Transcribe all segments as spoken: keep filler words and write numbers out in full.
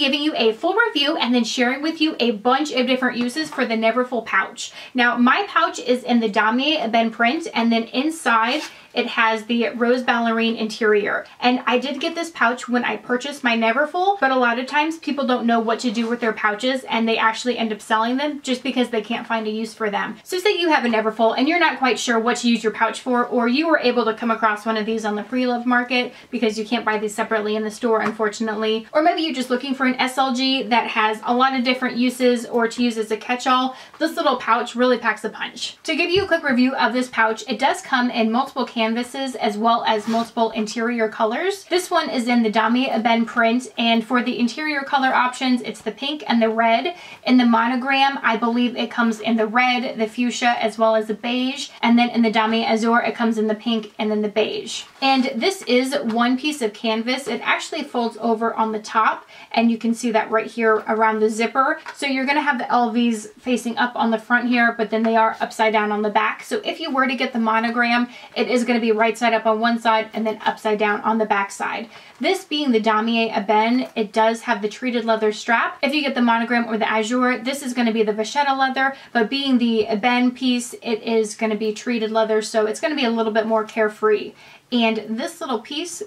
giving you a full review and then sharing with you a bunch of different uses for the Neverfull pouch. Now, my pouch is in the Damier Ebene print, and then inside it has the Rose Ballerine interior. And I did get this pouch when I purchased my Neverfull, but a lot of times people don't know what to do with their pouches and they actually end up selling them just because they can't find a use for them. So say you have a Neverfull and you're not quite sure what to use your pouch for, or you were able to come across one of these on the pre-loved market because you can't buy these separately in the store, unfortunately. Or maybe you're just looking for an S L G that has a lot of different uses or to use as a catch-all. This little pouch really packs a punch. To give you a quick review of this pouch, it does come in multiple cans canvases as well as multiple interior colors. This one is in the Damier Ebene print, and for the interior color options, it's the pink and the red. In the monogram, I believe it comes in the red, the fuchsia, as well as the beige, and then in the Damier Azur, it comes in the pink and then the beige. And this is one piece of canvas. It actually folds over on the top, and you can see that right here around the zipper. So you're gonna have the L Vs facing up on the front here, but then they are upside down on the back. So if you were to get the monogram, it is going to be right side up on one side and then upside down on the back side. This being the Damier Ebene, it does have the treated leather strap. If you get the monogram or the Azur, this is going to be the vachetta leather, but being the Ebene piece, it is going to be treated leather, so it's going to be a little bit more carefree. And this little piece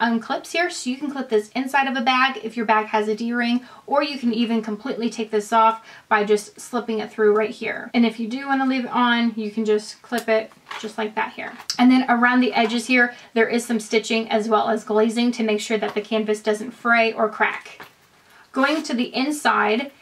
unclips here, so you can clip this inside of a bag if your bag has a D-ring, or you can even completely take this off by just slipping it through right here. And if you do want to leave it on, you can just clip it just like that here. And then around the edges here, there is some stitching as well as glazing to make sure that the canvas doesn't fray or crack. Going to the inside,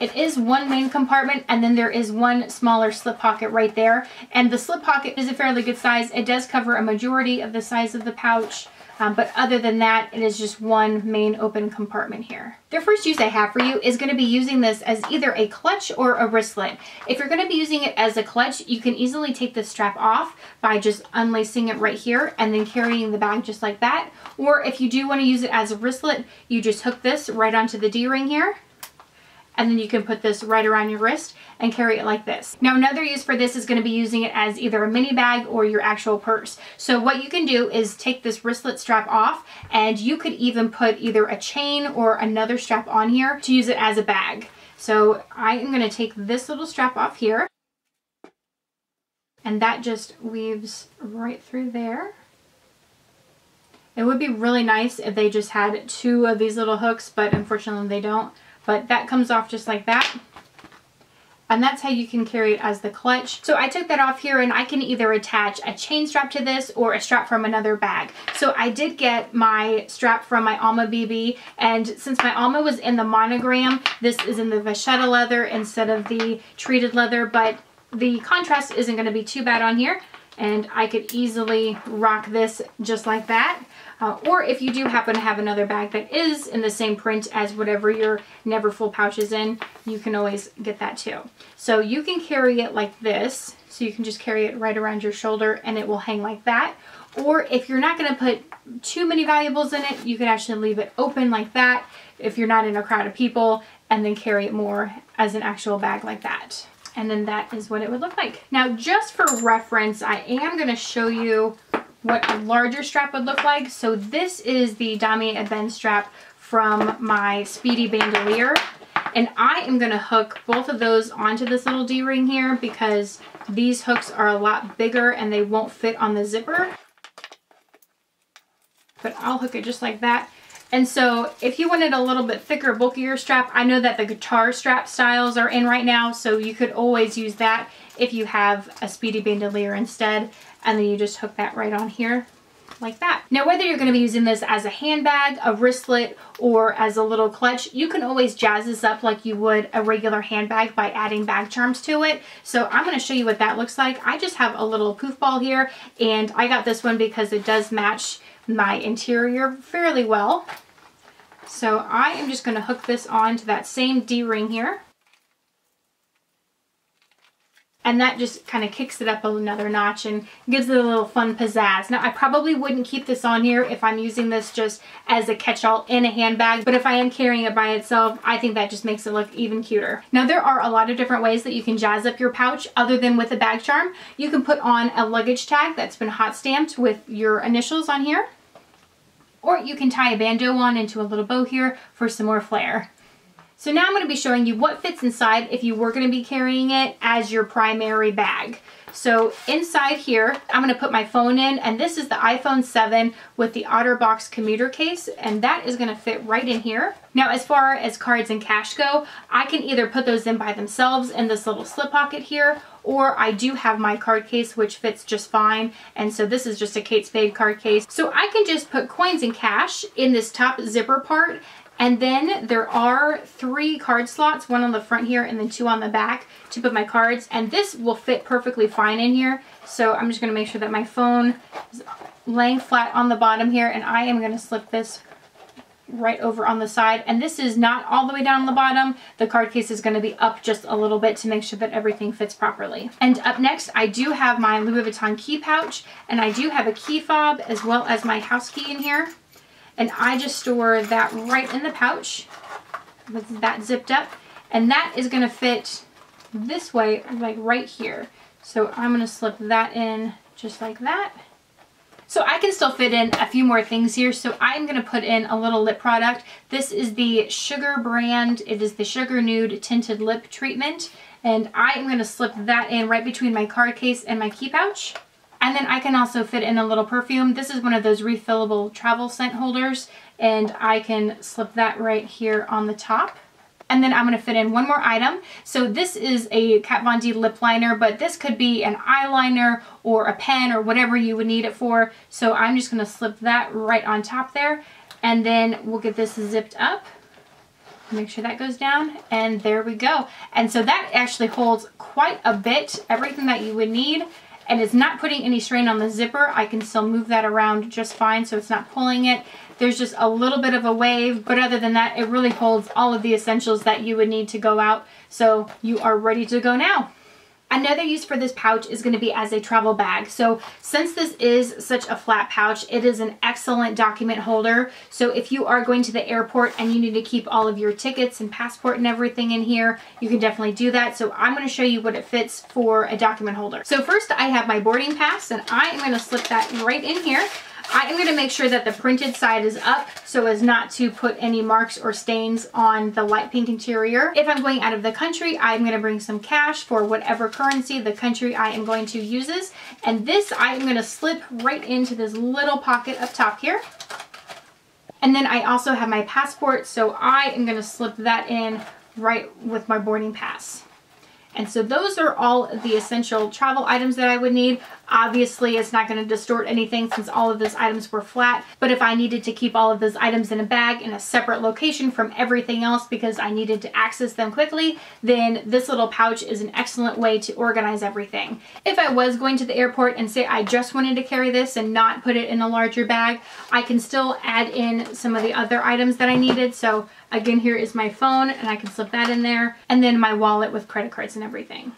it is one main compartment, and then there is one smaller slip pocket right there. And the slip pocket is a fairly good size. It does cover a majority of the size of the pouch. Um, but other than that, it is just one main open compartment here. The first use I have for you is going to be using this as either a clutch or a wristlet. If you're going to be using it as a clutch, you can easily take the strap off by just unlacing it right here and then carrying the bag just like that. Or if you do want to use it as a wristlet, you just hook this right onto the D-ring here, and then you can put this right around your wrist and carry it like this. Now, another use for this is going to be using it as either a mini bag or your actual purse. So what you can do is take this wristlet strap off, and you could even put either a chain or another strap on here to use it as a bag. So I am going to take this little strap off here, and that just weaves right through there. It would be really nice if they just had two of these little hooks, but unfortunately they don't. But that comes off just like that. And that's how you can carry it as the clutch. So I took that off here, and I can either attach a chain strap to this or a strap from another bag. So I did get my strap from my Alma B B, and since my Alma was in the monogram, this is in the vachetta leather instead of the treated leather, but the contrast isn't going to be too bad on here. And I could easily rock this just like that. Uh, or if you do happen to have another bag that is in the same print as whatever your Neverfull pouch is in, you can always get that too. So you can carry it like this. So you can just carry it right around your shoulder and it will hang like that. Or if you're not going to put too many valuables in it, you can actually leave it open like that if you're not in a crowd of people, and then carry it more as an actual bag like that. And then that is what it would look like. Now, just for reference, I am going to show you what a larger strap would look like. So this is the Damier Ebene strap from my Speedy Bandolier. And I am going to hook both of those onto this little D-ring here because these hooks are a lot bigger and they won't fit on the zipper. But I'll hook it just like that. And so if you wanted a little bit thicker, bulkier strap, I know that the guitar strap styles are in right now, so you could always use that if you have a Speedy Bandolier instead, and then you just hook that right on here like that. Now, whether you're going to be using this as a handbag, a wristlet, or as a little clutch, you can always jazz this up like you would a regular handbag by adding bag charms to it. So I'm going to show you what that looks like. I just have a little poof ball here, and I got this one because it does match my interior fairly well. So I am just going to hook this on to that same D-ring here. And that just kind of kicks it up another notch and gives it a little fun pizzazz. Now, I probably wouldn't keep this on here if I'm using this just as a catch-all in a handbag, but if I am carrying it by itself, I think that just makes it look even cuter. Now, there are a lot of different ways that you can jazz up your pouch other than with a bag charm. You can put on a luggage tag that's been hot stamped with your initials on here. or you can tie a bandeau on into a little bow here for some more flair. So now I'm going to be showing you what fits inside if you were going to be carrying it as your primary bag. So inside here, I'm going to put my phone in, and this is the iPhone seven with the OtterBox commuter case, and that is going to fit right in here. Now, as far as cards and cash go, I can either put those in by themselves in this little slip pocket here, or I do have my card case, which fits just fine. And so this is just a Kate Spade card case. So I can just put coins and cash in this top zipper part. And then there are three card slots, one on the front here and then two on the back to put my cards. And this will fit perfectly fine in here. So I'm just going to make sure that my phone is laying flat on the bottom here. And I am going to slip this right over on the side. And this is not all the way down on the bottom. The card case is going to be up just a little bit to make sure that everything fits properly. And up next, I do have my Louis Vuitton key pouch. And I do have a key fob as well as my house key in here. And I just store that right in the pouch with that zipped up. And that is going to fit this way, like right here. So I'm going to slip that in just like that. So I can still fit in a few more things here. So I'm going to put in a little lip product. This is the Sugar brand. It is the Sugar Nude Tinted Lip Treatment. And I'm going to slip that in right between my card case and my key pouch. And then I can also fit in a little perfume. This is one of those refillable travel scent holders, and I can slip that right here on the top. And then I'm going to fit in one more item. So this is a Kat Von D lip liner, but this could be an eyeliner or a pen or whatever you would need it for. So I'm just going to slip that right on top there, and then we'll get this zipped up. Make sure that goes down, and there we go. And so that actually holds quite a bit, everything that you would need. And it's not putting any strain on the zipper. I can still move that around just fine, so it's not pulling it. There's just a little bit of a wave, but other than that, it really holds all of the essentials that you would need to go out. So you are ready to go now. Another use for this pouch is going to be as a travel bag. So since this is such a flat pouch, it is an excellent document holder. So if you are going to the airport and you need to keep all of your tickets and passport and everything in here, you can definitely do that. So I'm going to show you what it fits for a document holder. So first I have my boarding pass, and I am going to slip that right in here. I am going to make sure that the printed side is up so as not to put any marks or stains on the light pink interior. If I'm going out of the country, I'm going to bring some cash for whatever currency the country I am going to uses. And this I am going to slip right into this little pocket up top here. And then I also have my passport, so I am going to slip that in right with my boarding pass. And so those are all the essential travel items that I would need. Obviously, it's not going to distort anything since all of those items were flat. But if I needed to keep all of those items in a bag in a separate location from everything else because I needed to access them quickly, then this little pouch is an excellent way to organize everything. If I was going to the airport and say I just wanted to carry this and not put it in a larger bag, I can still add in some of the other items that I needed. So again, here is my phone, and I can slip that in there, and then my wallet with credit cards and everything.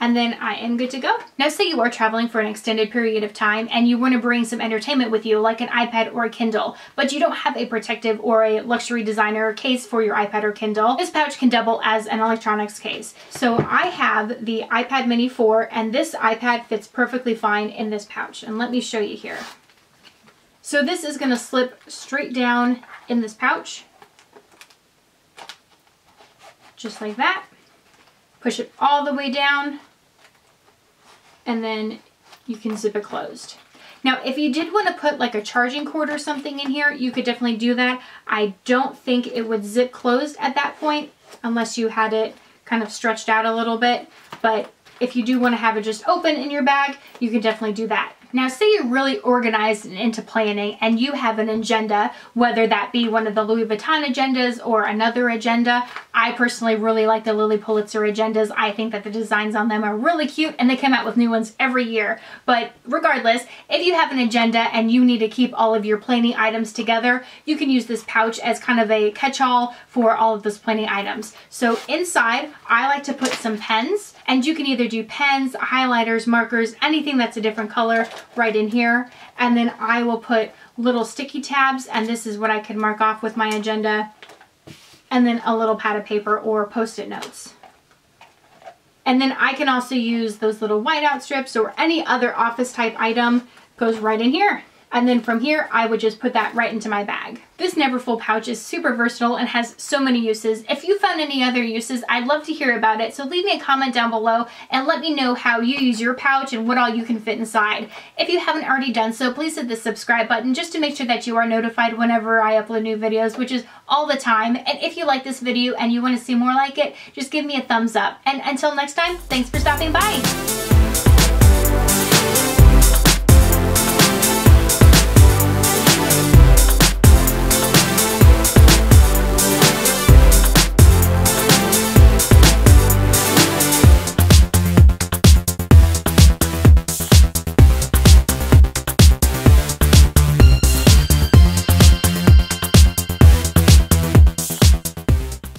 And then I am good to go. Now, say you are traveling for an extended period of time and you want to bring some entertainment with you, like an iPad or a Kindle, but you don't have a protective or a luxury designer case for your iPad or Kindle, this pouch can double as an electronics case. So I have the iPad Mini four, and this iPad fits perfectly fine in this pouch. And let me show you here. So this is going to slip straight down in this pouch, just like that. Push it all the way down, and then you can zip it closed. Now, if you did want to put like a charging cord or something in here, you could definitely do that. I don't think it would zip closed at that point unless you had it kind of stretched out a little bit. But if you do want to have it just open in your bag, you can definitely do that. Now, say you're really organized and into planning and you have an agenda, whether that be one of the Louis Vuitton agendas or another agenda. I personally really like the Lily Pulitzer agendas. I think that the designs on them are really cute, and they come out with new ones every year. But regardless, if you have an agenda and you need to keep all of your planning items together, you can use this pouch as kind of a catch-all for all of those planning items. So inside, I like to put some pens, and you can either do pens, highlighters, markers, anything that's a different color right in here. And then I will put little sticky tabs, and this is what I can mark off with my agenda, and then a little pad of paper or post-it notes. And then I can also use those little whiteout strips or any other office type item goes right in here. And then from here, I would just put that right into my bag. This Neverfull pouch is super versatile and has so many uses. If you found any other uses, I'd love to hear about it. So leave me a comment down below and let me know how you use your pouch and what all you can fit inside. If you haven't already done so, please hit the subscribe button just to make sure that you are notified whenever I upload new videos, which is all the time. And if you like this video and you want to see more like it, just give me a thumbs up. And until next time, thanks for stopping by.